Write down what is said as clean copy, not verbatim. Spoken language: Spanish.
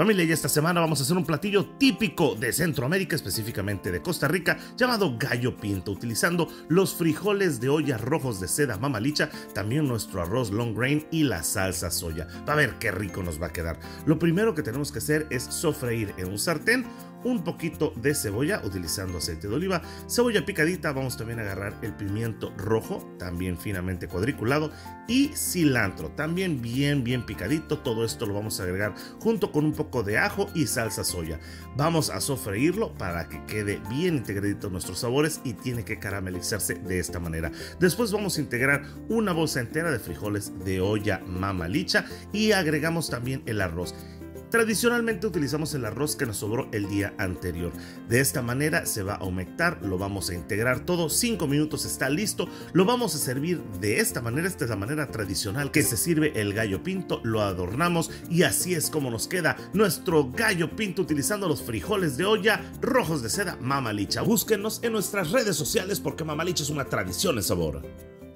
Familia, y esta semana vamos a hacer un platillo típico de Centroamérica, específicamente de Costa Rica, llamado gallo pinto, utilizando los frijoles de olla rojos de seda Mamá Lycha, también nuestro arroz long grain y la salsa soya. Va a ver qué rico nos va a quedar. Lo primero que tenemos que hacer es sofreír en un sartén un poquito de cebolla utilizando aceite de oliva, cebolla picadita. Vamos también a agarrar el pimiento rojo, también finamente cuadriculado, y cilantro, también bien picadito. Todo esto lo vamos a agregar junto con un poco de ajo y salsa soya. Vamos a sofreírlo para que quede bien integradito nuestros sabores y tiene que caramelizarse de esta manera. Después vamos a integrar una bolsa entera de frijoles de olla Mamá Lycha y agregamos también el arroz. Tradicionalmente utilizamos el arroz que nos sobró el día anterior. De esta manera se va a humectar, lo vamos a integrar todo, 5 minutos está listo, lo vamos a servir de esta manera. Esta es la manera tradicional que se sirve el gallo pinto, lo adornamos y así es como nos queda nuestro gallo pinto utilizando los frijoles de olla rojos de seda Mamá Lycha. Búsquenos en nuestras redes sociales porque Mamá Lycha es una tradición en sabor.